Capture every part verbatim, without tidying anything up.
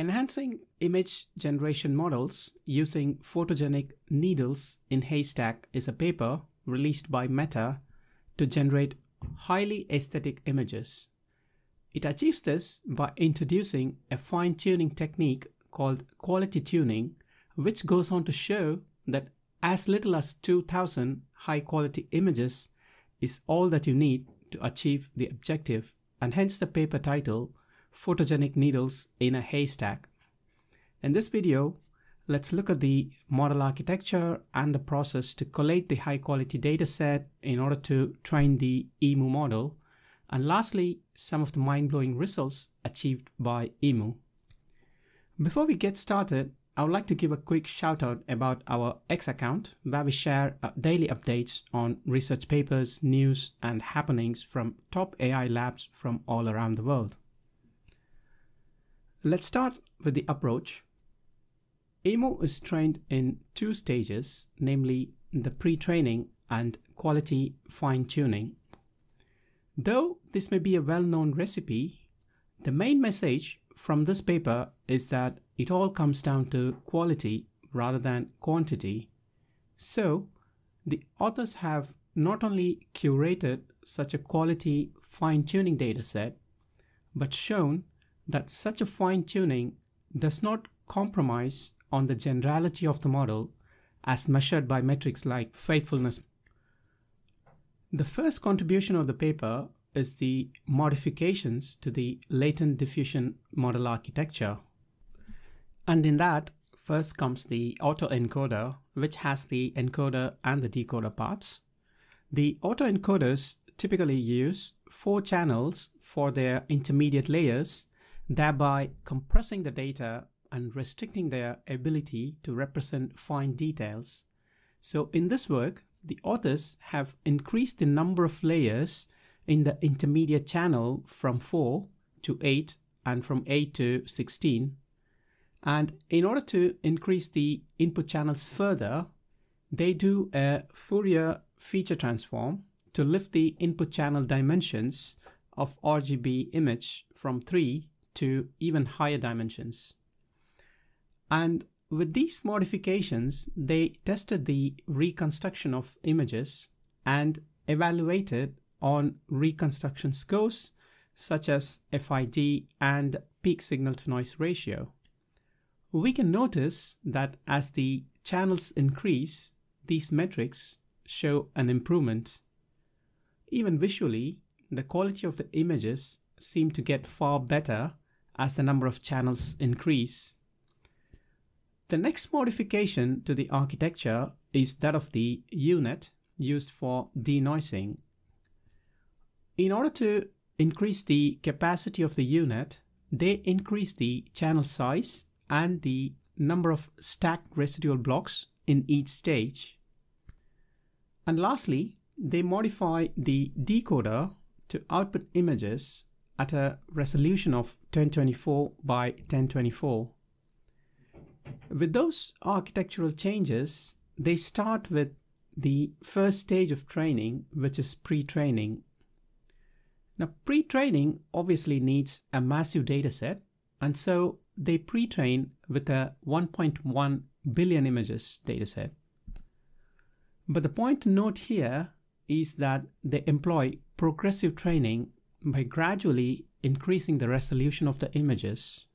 Enhancing image generation models using photogenic needles in haystack is a paper released by Meta to generate highly aesthetic images. It achieves this by introducing a fine-tuning technique called quality tuning, which goes on to show that as little as two thousand high-quality images is all that you need to achieve the objective, and hence the paper title, Photogenic Needles in a Haystack. In this video, let's look at the model architecture and the process to collate the high-quality dataset in order to train the Emu model, and lastly, some of the mind-blowing results achieved by Emu. Before we get started, I would like to give a quick shout out about our X account, where we share daily updates on research papers, news and happenings from top A I labs from all around the world. Let's start with the approach. Emu is trained in two stages, namely the pre-training and quality fine-tuning. Though this may be a well-known recipe, the main message from this paper is that it all comes down to quality rather than quantity. So, the authors have not only curated such a quality fine-tuning dataset, but shown that such a fine-tuning does not compromise on the generality of the model as measured by metrics like faithfulness. The first contribution of the paper is the modifications to the latent diffusion model architecture. And in that, first comes the autoencoder, which has the encoder and the decoder parts. The autoencoders typically use four channels for their intermediate layers, thereby compressing the data and restricting their ability to represent fine details. So in this work, the authors have increased the number of layers in the intermediate channel from four to eight and from eight to sixteen. And in order to increase the input channels further, they do a Fourier feature transform to lift the input channel dimensions of R G B image from three to even higher dimensions. And with these modifications, they tested the reconstruction of images and evaluated on reconstruction scores such as F I D and peak signal-to-noise ratio. We can notice that as the channels increase, these metrics show an improvement. Even visually, the quality of the images seem to get far better as the number of channels increase. The next modification to the architecture is that of the U net used for denoising. In order to increase the capacity of the U net, they increase the channel size and the number of stacked residual blocks in each stage. And lastly, they modify the decoder to output images at a resolution of ten twenty-four by ten twenty-four. With those architectural changes, they start with the first stage of training, which is pre-training. Now, pre-training obviously needs a massive dataset, and so they pre-train with a one point one billion images dataset. But the point to note here is that they employ progressive training by gradually increasing the resolution of the images.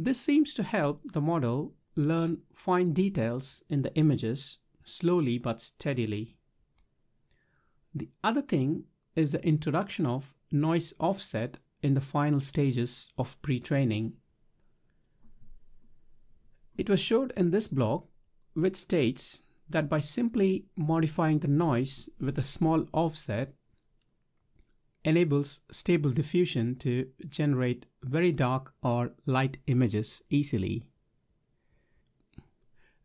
This seems to help the model learn fine details in the images slowly but steadily. The other thing is the introduction of noise offset in the final stages of pre-training. It was showed in this blog, which states that by simply modifying the noise with a small offset enables stable diffusion to generate very dark or light images easily.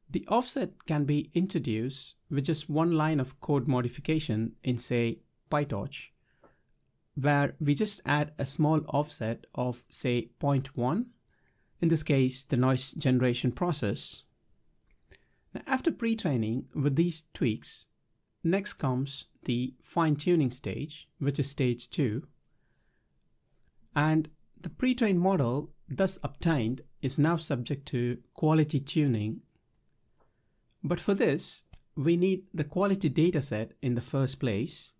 The offset can be introduced with just one line of code modification in, say, PyTorch, where we just add a small offset of, say, zero point one, in this case the noise generation process. Now, after pre-training with these tweaks, next comes the fine-tuning stage, which is stage two, and the pre-trained model thus obtained is now subject to quality tuning. But for this, we need the quality dataset in the first place.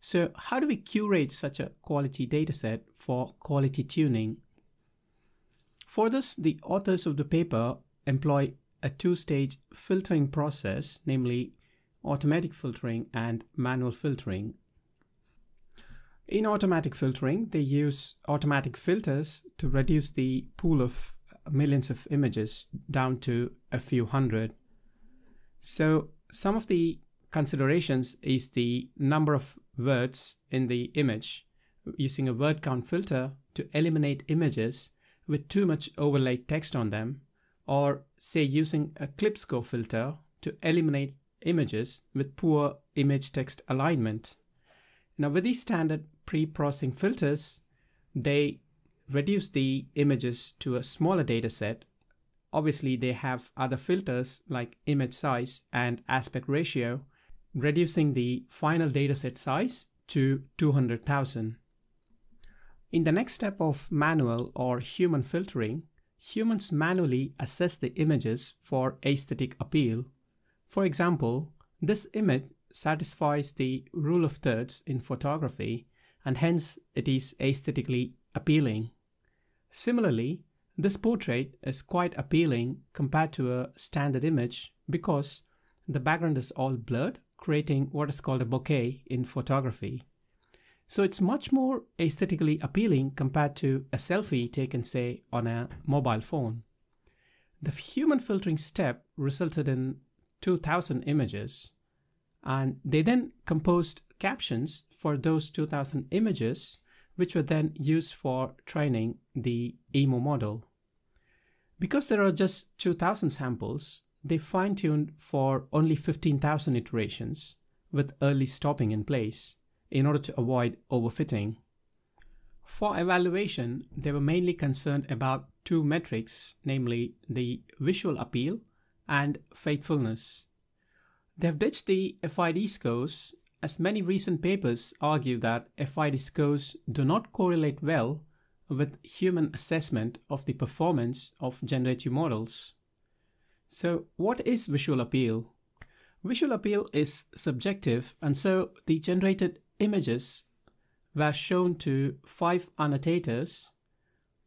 So how do we curate such a quality dataset for quality tuning? For this, the authors of the paper employ a two-stage filtering process, namely automatic filtering and manual filtering. In automatic filtering, they use automatic filters to reduce the pool of millions of images down to a few hundred. So some of the considerations is the number of words in the image, using a word count filter to eliminate images with too much overlay text on them, or say using a CLIP score filter to eliminate images with poor image text alignment. Now with these standard pre-processing filters, they reduce the images to a smaller data set. Obviously, they have other filters like image size and aspect ratio, reducing the final dataset size to two hundred thousand. In the next step of manual or human filtering, humans manually assess the images for aesthetic appeal. For example, this image satisfies the rule of thirds in photography, and hence it is aesthetically appealing. Similarly, this portrait is quite appealing compared to a standard image because the background is all blurred, creating what is called a bokeh in photography. So it's much more aesthetically appealing compared to a selfie taken, say, on a mobile phone. The human filtering step resulted in two thousand images, and they then composed captions for those two thousand images, which were then used for training the Emu model. Because there are just two thousand samples, they fine-tuned for only fifteen thousand iterations with early stopping in place in order to avoid overfitting. For evaluation, they were mainly concerned about two metrics, namely the visual appeal and faithfulness. They have ditched the F I D scores, as many recent papers argue that F I D scores do not correlate well with human assessment of the performance of generative models. So what is visual appeal? Visual appeal is subjective, and so the generated images were shown to five annotators,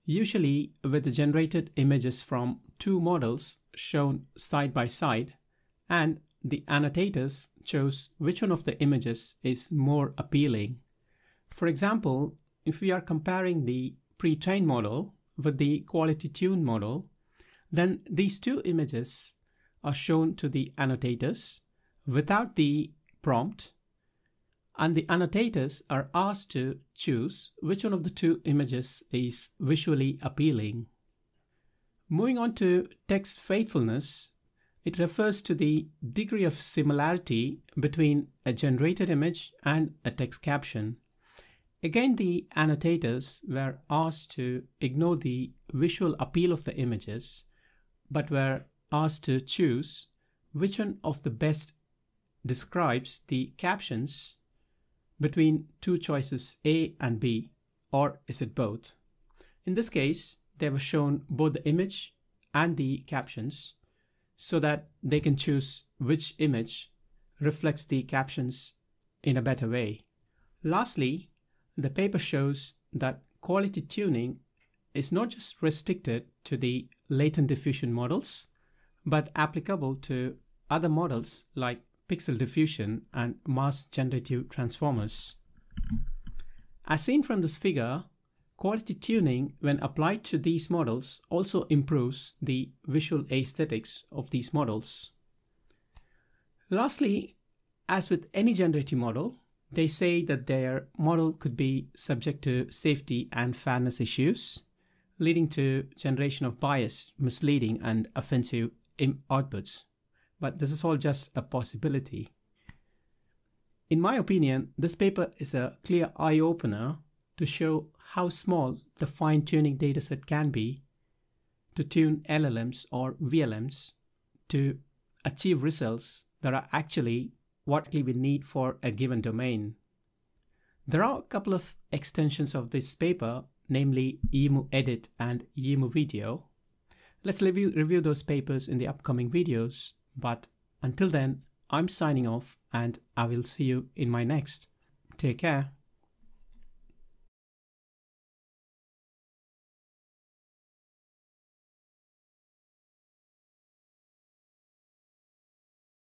usually with the generated images from two models shown side by side, and the annotators chose which one of the images is more appealing. For example, if we are comparing the pre-trained model with the quality-tuned model, then these two images are shown to the annotators without the prompt, and the annotators are asked to choose which one of the two images is visually appealing. Moving on to text faithfulness, it refers to the degree of similarity between a generated image and a text caption. Again, the annotators were asked to ignore the visual appeal of the images, but were asked to choose which one of the best describes the captions between two choices A and B, or is it both? In this case, they were shown both the image and the captions so that they can choose which image reflects the captions in a better way. Lastly, the paper shows that quality tuning is not just restricted to the latent diffusion models, but applicable to other models like pixel diffusion and mass generative transformers. As seen from this figure, quality tuning, when applied to these models, also improves the visual aesthetics of these models. Lastly, as with any generative model, they say that their model could be subject to safety and fairness issues, leading to generation of biased, misleading, and offensive outputs. But this is all just a possibility. In my opinion, this paper is a clear eye-opener to show how small the fine-tuning dataset can be to tune L L Ms or V L Ms to achieve results that are actually what we need for a given domain. There are a couple of extensions of this paper, namely Emu Edit and Emu Video. Let's review, review those papers in the upcoming videos, but until then, I'm signing off and I will see you in my next. Take care.